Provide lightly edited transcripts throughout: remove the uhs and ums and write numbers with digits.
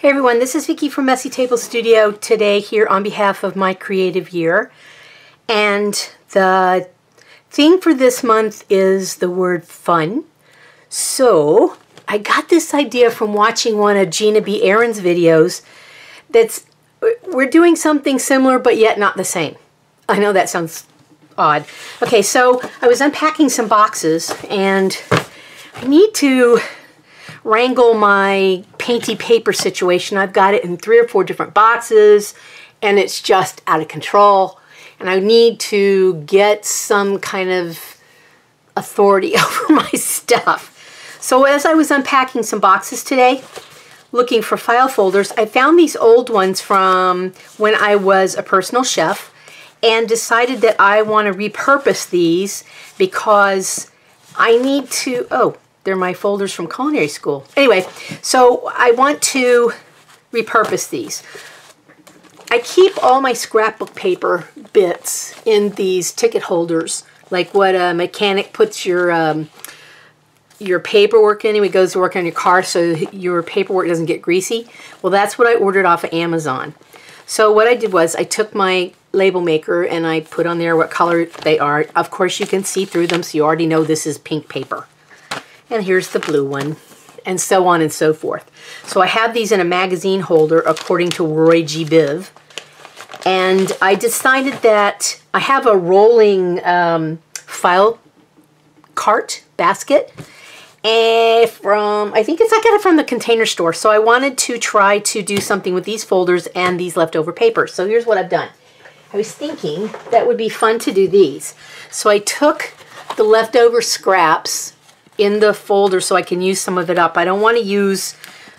Hey everyone, this is Vicky from Messy Table Studio today here on behalf of My Creative Year. And the theme for this month is the word fun. So I got this idea from watching one of Gina B. Ahrens' videos. We're doing something similar but yet not the same. I know that sounds odd. Okay, so I was unpacking some boxes and I need to wrangle my painty paper situation. I've got it in 3 or 4 different boxes and it's just out of control, and I need to get some kind of authority over my stuff. So as I was unpacking some boxes today looking for file folders, I found these old ones from when I was a personal chef and decided that I want to repurpose these because I need to, they're my folders from culinary school. Anyway, so I want to repurpose these. I keep all my scrapbook paper bits in these ticket holders, like what a mechanic puts your paperwork in. He goes to work on your car so your paperwork doesn't get greasy. Well, that's what I ordered off of Amazon. So what I did was I took my label maker and I put on there what color they are. Of course, you can see through them, so you already know this is pink paper. And here's the blue one, and so on and so forth. So I have these in a magazine holder according to Roy G. Biv, and I decided that I have a rolling file cart basket, and I think it's, I got it from the Container Store, so I wanted to try to do something with these folders and these leftover papers. So here's what I've done. I was thinking that would be fun to do these. So I took the leftover scraps in the folder so I can use some of it up. I don't want to use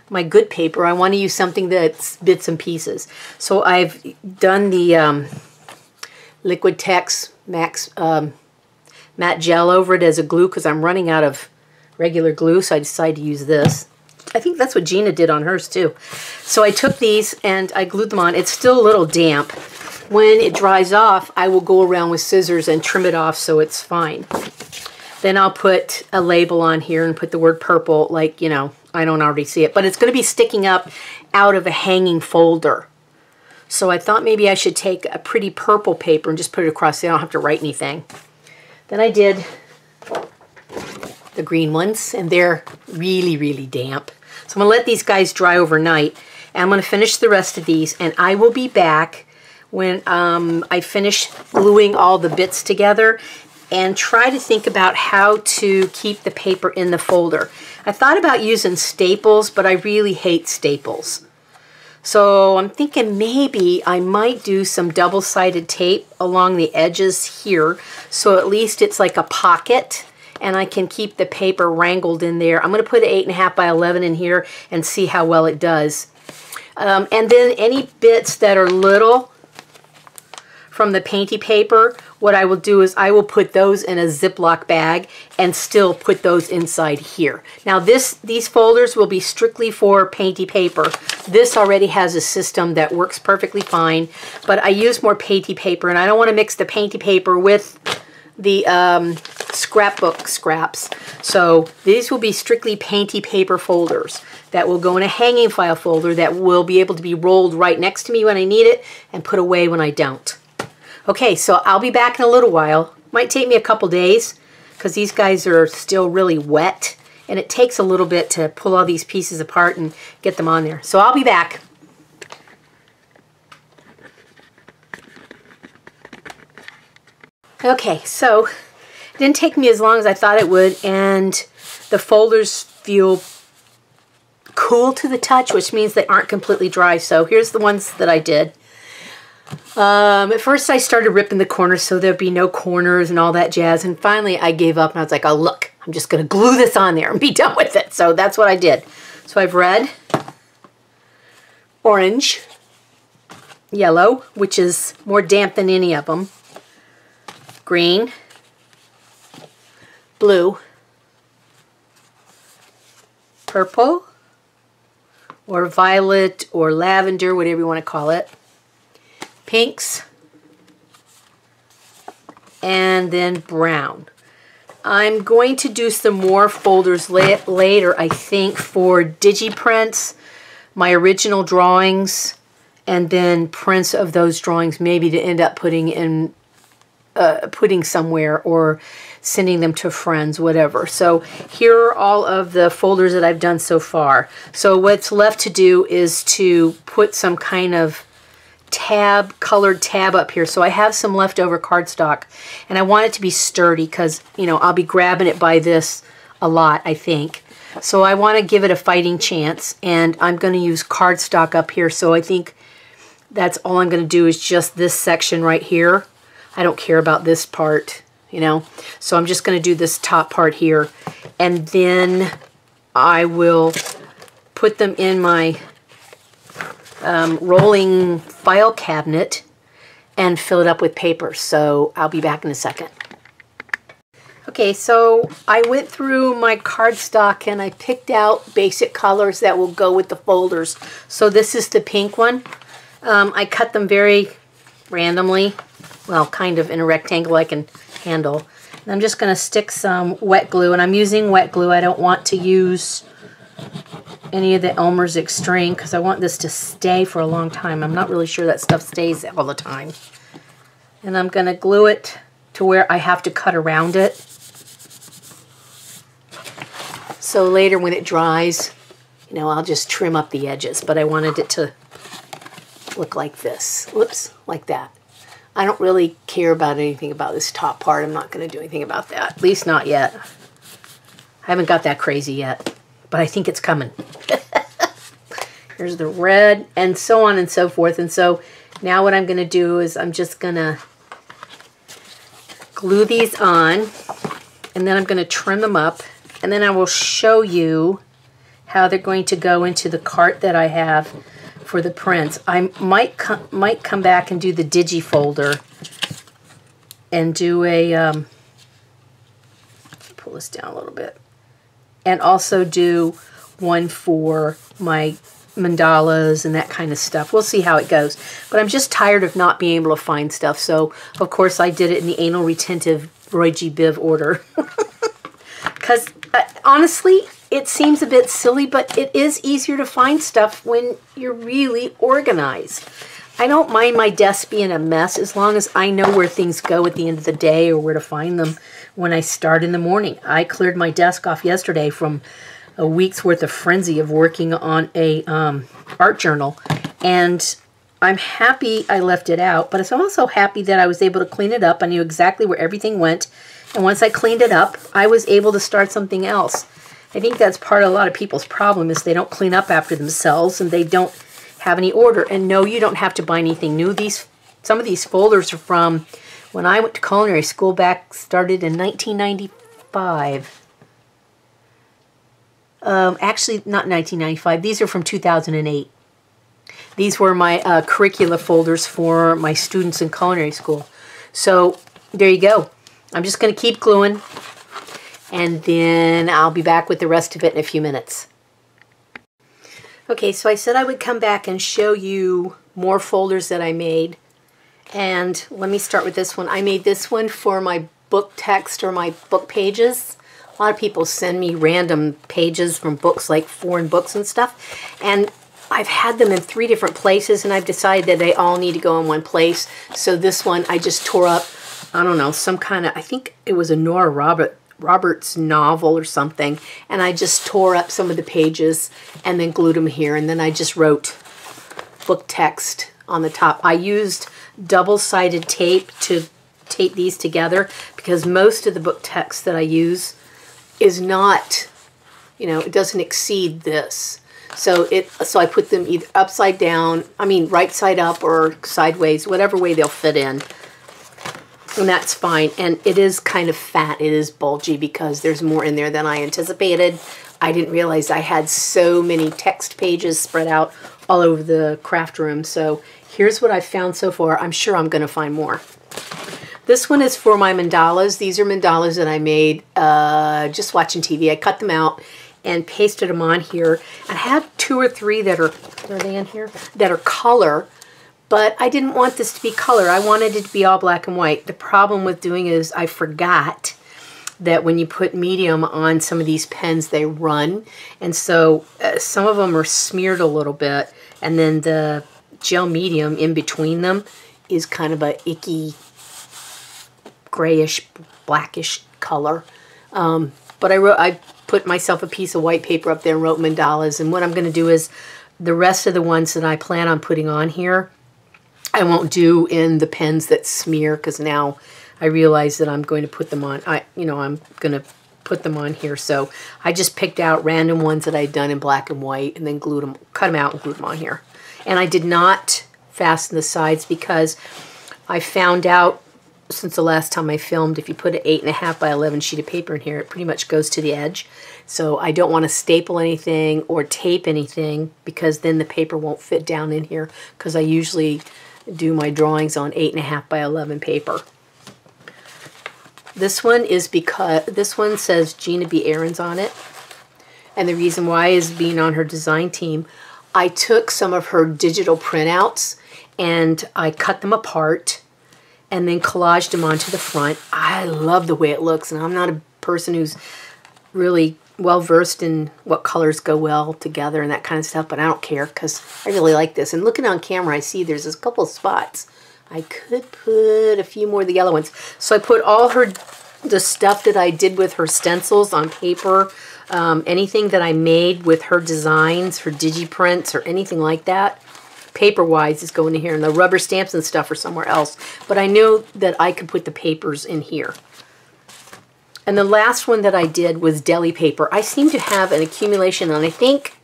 my good paper. I want to use something that's bits and pieces. So I've done the Liquitex matte gel over it as a glue because I'm running out of regular glue, so I decided to use this. I think that's what Gina did on hers too. So I took these and I glued them on. It's still a little damp. When it dries off, I will go around with scissors and trim it off so it's fine. Then I'll put a label on here and put the word purple, like, you know, I don't already see it. But it's going to be sticking up out of a hanging folder. So I thought maybe I should take a pretty purple paper and just put it across so I don't have to write anything. Then I did the green ones, and they're really, really damp. So I'm going to let these guys dry overnight, and I'm going to finish the rest of these, and I will be back when I finish gluing all the bits together and try to think about how to keep the paper in the folder. I thought about using staples, but I really hate staples. So I'm thinking maybe I might do some double-sided tape along the edges here, so at least it's like a pocket and I can keep the paper wrangled in there. I'm going to put an 8.5 by 11 in here and see how well it does. And then any bits that are little from the painty paper, what I will do is I will put those in a Ziploc bag and still put those inside here. Now these folders will be strictly for painty paper. This already has a system that works perfectly fine, but I use more painty paper, and I don't want to mix the painty paper with the scrapbook scraps. So these will be strictly painty paper folders that will go in a hanging file folder that will be able to be rolled right next to me when I need it and put away when I don't. Okay, so I'll be back in a little while. Might take me a couple days because these guys are still really wet, and it takes a little bit to pull all these pieces apart and get them on there. So I'll be back. Okay, so it didn't take me as long as I thought it would, and the folders feel cool to the touch, which means they aren't completely dry. So here's the ones that I did. At first I started ripping the corners so there'd be no corners and all that jazz, and finally I gave up and I was like, oh look, I'm just going to glue this on there and be done with it. So that's what I did. So I've red, orange, yellow, which is more damp than any of them, green, blue, purple, or violet, or lavender, whatever you want to call it, pinks, and then brown. I'm going to do some more folders later, I think, for digiprints. my original drawings and then prints of those drawings, maybe to end up putting in putting somewhere or sending them to friends, whatever. So here are all of the folders that I've done so far. So what's left to do is to put some kind of tab, colored tab up here. So I have some leftover cardstock and I want it to be sturdy because, you know, I'll be grabbing it by this a lot, I think. So I want to give it a fighting chance, and I'm going to use cardstock up here. So I think that's all I'm going to do is just this section right here. I don't care about this part, you know. So I'm just going to do this top part here, and then I will put them in my rolling file cabinet and fill it up with paper. So I'll be back in a second. Okay, so I went through my cardstock and I picked out basic colors that will go with the folders. So this is the pink one. I cut them very randomly. Well, kind of in a rectangle I can handle. And I'm just going to stick some wet glue, and I'm using wet glue. I don't want to use any of the Elmer's Extreme because I want this to stay for a long time. I'm not really sure that stuff stays all the time. And I'm going to glue it to where I have to cut around it. So later when it dries, you know, I'll just trim up the edges, but I wanted it to look like this. Whoops, like that. I don't really care about anything about this top part. I'm not going to do anything about that, at least not yet. I haven't got that crazy yet, but I think it's coming. Here's the red, and so on and so forth. And so now what I'm going to do is I'm just going to glue these on, and then I'm going to trim them up, and then I will show you how they're going to go into the cart that I have for the prints. I might come back and do the digi folder and do a pull this down a little bit, and also do one for my mandalas and that kind of stuff. We'll see how it goes, but I'm just tired of not being able to find stuff. So of course I did it in the anal retentive Roy G. Biv order because honestly, it seems a bit silly, but it is easier to find stuff when you're really organized. I don't mind my desk being a mess as long as I know where things go at the end of the day or where to find them when I start in the morning. I cleared my desk off yesterday from a week's worth of frenzy of working on a art journal, and I'm happy I left it out, but I'm also happy that I was able to clean it up. I knew exactly where everything went, and once I cleaned it up, I was able to start something else. I think that's part of a lot of people's problem is they don't clean up after themselves and they don't have any order. And no, you don't have to buy anything new. Some of these folders are from when I went to culinary school back, started in 1995. Actually, not 1995. These are from 2008. These were my curricula folders for my students in culinary school. So there you go. I'm just going to keep gluing, and then I'll be back with the rest of it in a few minutes. Okay, so I said I would come back and show you more folders that I made, and let me start with this one. I made this one for my book text or my book pages. A lot of people send me random pages from books, like foreign books and stuff, and I've had them in 3 different places, and I've decided that they all need to go in one place. So this one I just tore up, I don't know, some kind of, I think it was a Nora Roberts novel or something, and I just tore up some of the pages and then glued them here, and then I just wrote book text on the top. I used double-sided tape to tape these together because most of the book text that I use is not, you know, it doesn't exceed this. So I put them either upside down, I mean right side up or sideways, whatever way they'll fit in. And that's fine, and it is kind of fat, it is bulgy because there's more in there than I anticipated. I didn't realize I had so many text pages spread out all over the craft room. So here's what I've found so far. I'm sure I'm going to find more. This one is for my mandalas. These are mandalas that I made just watching TV. I cut them out and pasted them on here. I have 2 or 3 that are they in here? That are color. But I didn't want this to be color. I wanted it to be all black and white. The problem with doing it is I forgot that when you put medium on some of these pens, they run. And so some of them are smeared a little bit, and then the gel medium in between them is kind of a icky, grayish, blackish color. But I put myself a piece of white paper up there and wrote mandalas. And what I'm going to do is the rest of the ones that I plan on putting on here, I won't do in the pens that smear, because now I realize that I'm going to put them on. I'm going to put them on here. So I just picked out random ones that I'd done in black and white, and then glued them, cut them out and glued them on here. And I did not fasten the sides, because I found out since the last time I filmed, if you put an 8.5 by 11 sheet of paper in here, it pretty much goes to the edge. So I don't want to staple anything or tape anything, because then the paper won't fit down in here, because I usually do my drawings on 8.5 by 11 paper. This one is because this one says Gina B. Ahrens on it, and the reason why is being on her design team, I took some of her digital printouts and I cut them apart and then collaged them onto the front. I love the way it looks, and I'm not a person who's really well versed in what colors go well together and that kind of stuff, but I don't care because I really like this. And looking on camera, I see there's a couple of spots. I could put a few more of the yellow ones. So I put all the stuff that I did with her stencils on paper, anything that I made with her designs, her digiprints or anything like that, paper-wise, is going in here, and the rubber stamps and stuff are somewhere else. But I knew that I could put the papers in here. And the last one that I did was deli paper. I seem to have an accumulation, and I think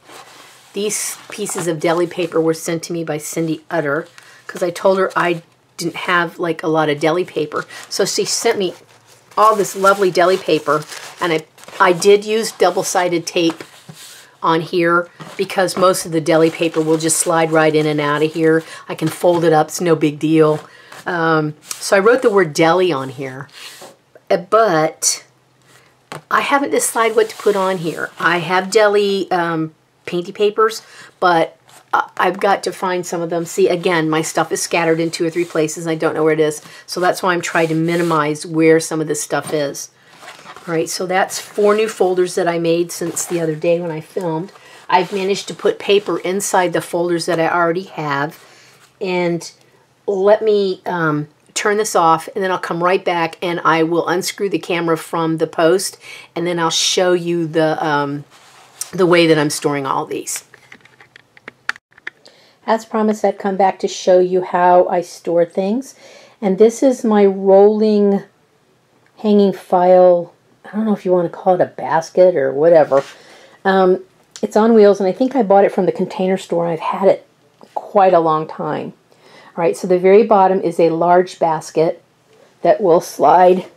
these pieces of deli paper were sent to me by Cindy Utter, because I told her I didn't have like a lot of deli paper. So she sent me all this lovely deli paper, and I did use double-sided tape on here, because most of the deli paper will just slide right in and out of here. I can fold it up, it's no big deal. So I wrote the word deli on here, but I haven't decided what to put on here. I have deli painty papers, but I've got to find some of them. See, again, my stuff is scattered in 2 or 3 places, and I don't know where it is. So that's why I'm trying to minimize where some of this stuff is. All right, so that's 4 new folders that I made since the other day when I filmed. I've managed to put paper inside the folders that I already have. And let me turn this off, and then I'll come right back, and I will unscrew the camera from the post, and then I'll show you the way that I'm storing all these. As promised, I've come back to show you how I store things. And this is my rolling hanging file. I don't know if you want to call it a basket or whatever. It's on wheels, and I think I bought it from the Container Store. I've had it quite a long time. All right, so the very bottom is a large basket that will slide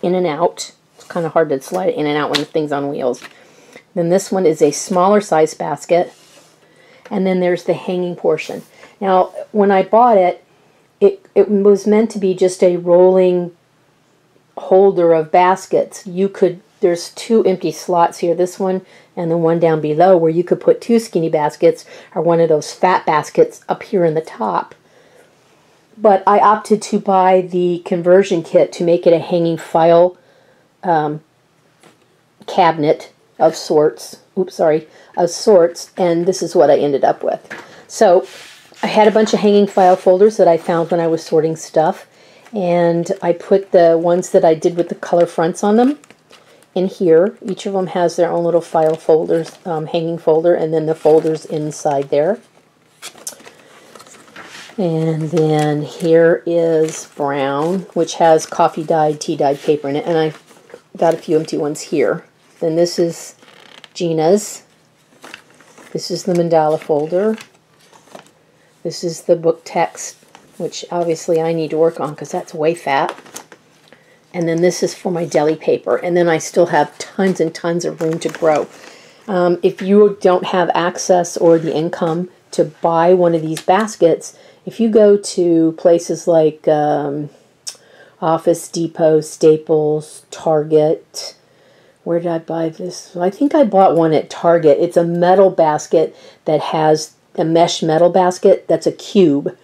in and out. It's kind of hard to slide it in and out when the thing's on wheels. Then this one is a smaller size basket, and then there's the hanging portion. Now, when I bought it, it was meant to be just a rolling holder of baskets. You could, there's 2 empty slots here, this one and the one down below, where you could put 2 skinny baskets or one of those fat baskets up here in the top. But I opted to buy the conversion kit to make it a hanging file cabinet of sorts. Oops, sorry, of sorts, and this is what I ended up with. So I had a bunch of hanging file folders that I found when I was sorting stuff, and I put the ones that I did with the color fronts on them in here. Each of them has their own little file folders, hanging folder, and then the folders inside there. And then here is brown, which has coffee dyed, tea dyed paper in it, and I've got a few empty ones here. Then this is Gina's. This is the mandala folder. This is the book text, which obviously I need to work on because that's way fat. And then this is for my deli paper. And then I still have tons and tons of room to grow. If you don't have access or the income to buy one of these baskets, if you go to places like Office Depot, Staples, Target, where did I buy this? I think I bought one at Target. It's a metal basket that has a mesh metal basket that's a cube.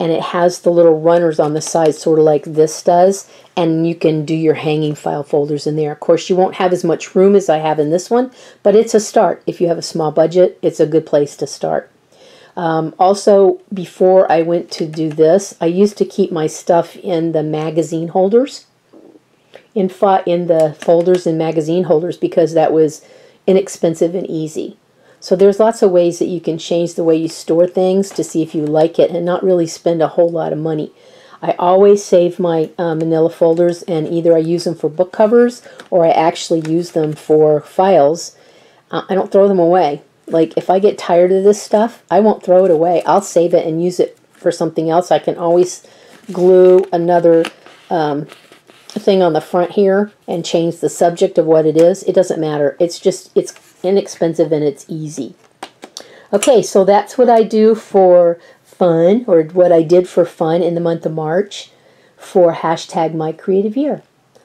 and it has the little runners on the side, sort of like this does, and you can do your hanging file folders in there. Of course, you won't have as much room as I have in this one, but it's a start. If you have a small budget, it's a good place to start. Also, before I went to do this, I used to keep my stuff in the magazine holders, in the folders and magazine holders, because that was inexpensive and easy. So there's lots of ways that you can change the way you store things to see if you like it and not really spend a whole lot of money. I always save my manila folders, and either I use them for book covers or I actually use them for files. I don't throw them away. Like, if I get tired of this stuff, I won't throw it away. I'll save it and use it for something else. I can always glue another thing on the front here and change the subject of what it is. It doesn't matter. It's just, it's inexpensive and it's easy. Okay, so that's what I do for fun, or what I did for fun in the month of March for #MyCreativeYear.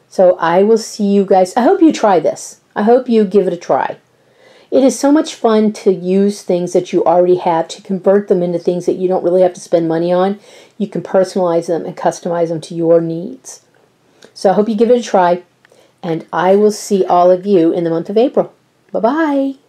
So I will see you guys. I hope you try this. I hope you give it a try. It is so much fun to use things that you already have to convert them into things that you don't really have to spend money on. You can personalize them and customize them to your needs. So I hope you give it a try, and I will see all of you in the month of April. Bye-bye.